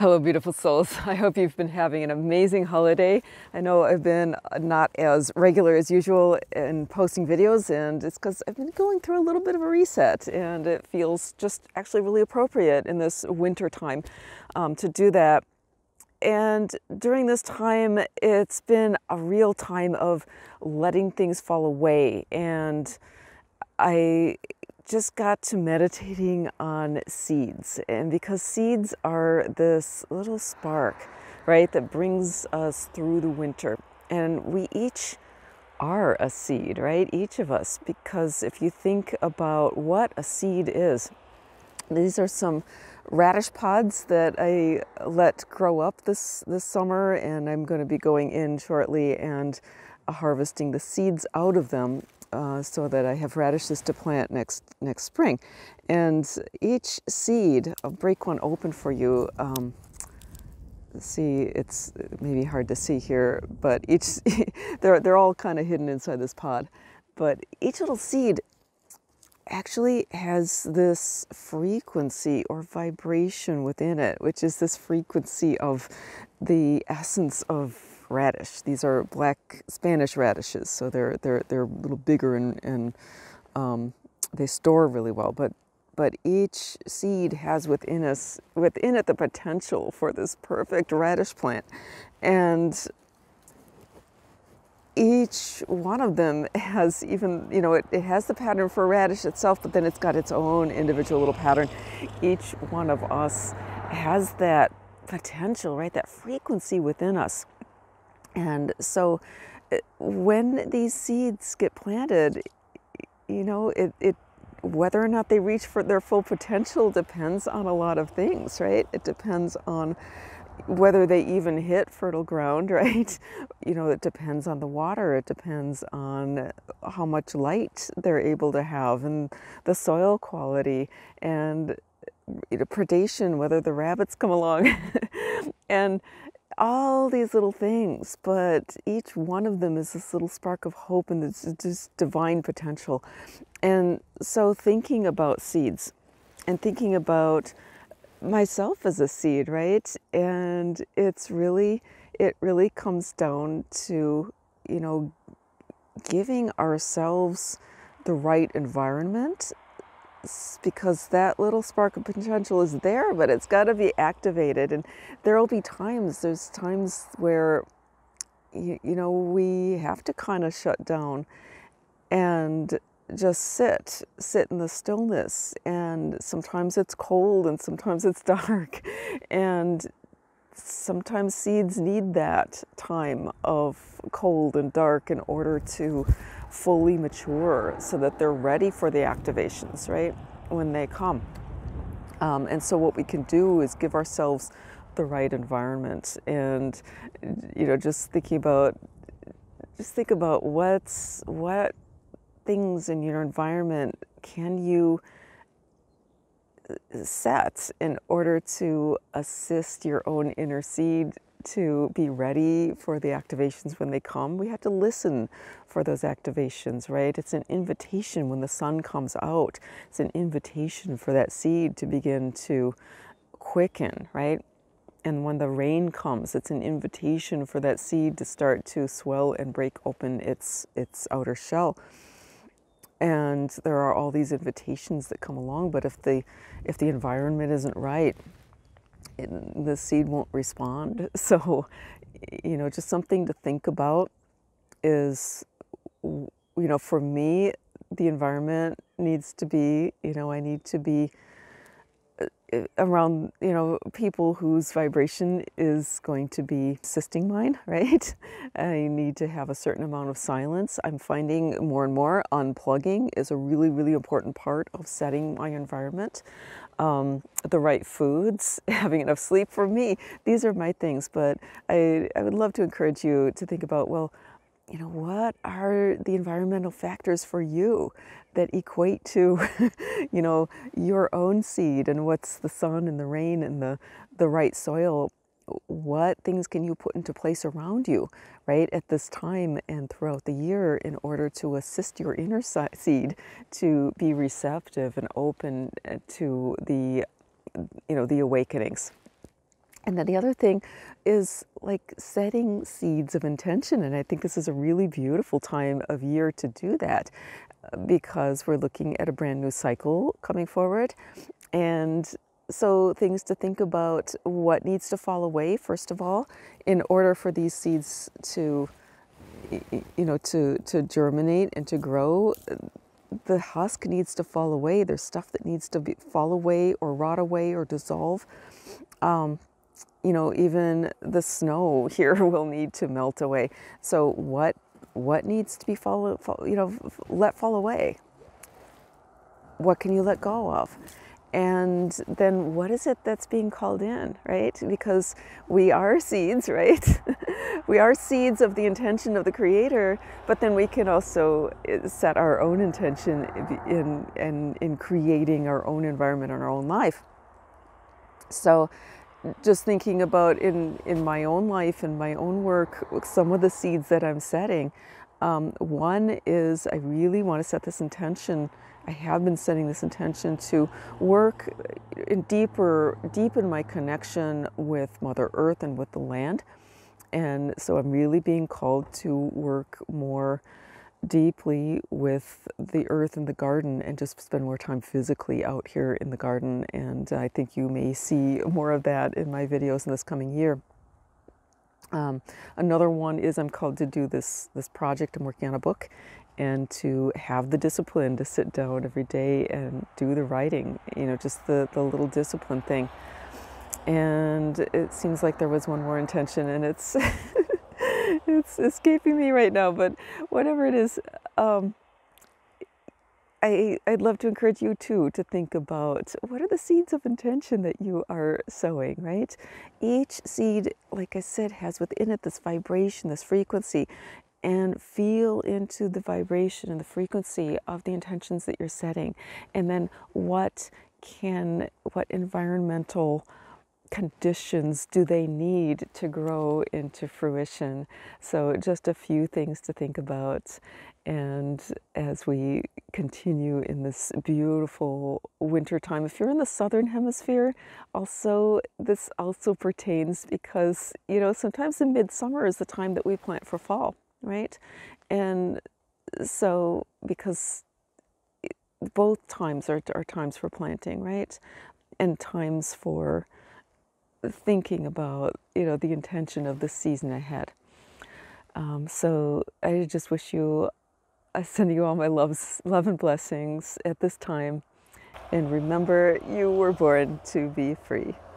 Hello, beautiful souls. I hope you've been having an amazing holiday. I know I've been not as regular as usual in posting videos, and it's because I've been going through a little bit of a reset, and it feels just actually really appropriate in this winter time to do that. And during this time, it's been a real time of letting things fall away, and I just got to meditating on seeds. And because seeds are this little spark, right, that brings us through the winter. And we each are a seed, right? Each of us. Because if you think about what a seed is, these are some radish pods that I let grow up this summer, and I'm going to be going in shortly and harvesting the seeds out of them. So that I have radishes to plant next spring. And each seed, I'll break one open for you. See, it's maybe hard to see here, but each they're all kind of hidden inside this pod. But each little seed actually has this frequency or vibration within it, which is this frequency of the essence of radish. These are black Spanish radishes, so they're a little bigger and they store really well. But each seed has within it the potential for this perfect radish plant, and each one of them has it has the pattern for radish itself, but then it's got its own individual little pattern. Each one of us has that potential, right? That frequency within us. And so when these seeds get planted, whether or not they reach for their full potential depends on a lot of things, right? It depends on whether they even hit fertile ground, right? It depends on the water. It depends on how much light they're able to have, and the soil quality, and predation, whether the rabbits come along. And all these little things, but each one of them is this little spark of hope and this just divine potential. And so thinking about seeds and thinking about myself as a seed, right? And it really comes down to, giving ourselves the right environment, because that little spark of potential is there, but it's got to be activated. And there'll be times, there's times where, we have to kind of shut down and just sit in the stillness. And sometimes it's cold, and sometimes it's dark. And sometimes seeds need that time of cold and dark in order to fully mature, so that they're ready for the activations, right, when they come. And so what we can do is give ourselves the right environment, and just think about what things in your environment can you set in order to assist your own inner seed to be ready for the activations when they come. We have to listen for those activations, right? It's an invitation when the sun comes out. It's an invitation for that seed to begin to quicken, right? And when the rain comes, it's an invitation for that seed to start to swell and break open its outer shell. And there are all these invitations that come along, but if the environment isn't right, the seed won't respond. So, just something to think about is, for me, the environment needs to be, I need to be around, people whose vibration is going to be assisting mine, right? I need to have a certain amount of silence. I'm finding more and more unplugging is a really, really important part of setting my environment. The right foods, having enough sleep for me, these are my things. But I would love to encourage you to think about, well, what are the environmental factors for you that equate to, your own seed, and what's the sun and the rain and the right soil? What things can you put into place around you, right, at this time and throughout the year in order to assist your inner seed to be receptive and open to the awakenings? And then the other thing is like setting seeds of intention. And I think this is a really beautiful time of year to do that, because we're looking at a brand new cycle coming forward. And so things to think about: what needs to fall away, first of all, in order for these seeds to, you know, to germinate and to grow. The husk needs to fall away. There's stuff that needs to fall away or rot away or dissolve. You know, even the snow here will need to melt away. So what needs to be let fall away? What can you let go of? And then what is it that's being called in, right? Because we are seeds, right? We are seeds of the intention of the Creator, but then we can also set our own intention in creating our own environment and our own life. So just thinking about in my own life, in my own work, some of the seeds that I'm setting. One is I really want to set this intention. I have been setting this intention to work deepen my connection with Mother Earth and with the land. And so I'm really being called to work more deeply with the earth and the garden, and just spend more time physically out here in the garden. And I think you may see more of that in my videos in this coming year. Another one is I'm called to do this project. I'm working on a book, and to have the discipline to sit down every day and do the writing, you know, just the little discipline thing. And it seems like there was one more intention, and it's it's escaping me right now, but whatever it is, I'd love to encourage you too to think about what are the seeds of intention that you are sowing, right? Each seed, like I said, has within it this vibration, this frequency, and feel into the vibration and the frequency of the intentions that you're setting. And then what environmental conditions do they need to grow into fruition? So just a few things to think about. And as we continue in this beautiful winter time, if you're in the southern hemisphere, this also pertains, because, you know, sometimes in midsummer is the time that we plant for fall, right? And so, because both times are times for planting, right? And times for thinking about, you know, the intention of the season ahead. So I just wish you, I send you all my love and blessings at this time, and remember, you were born to be free.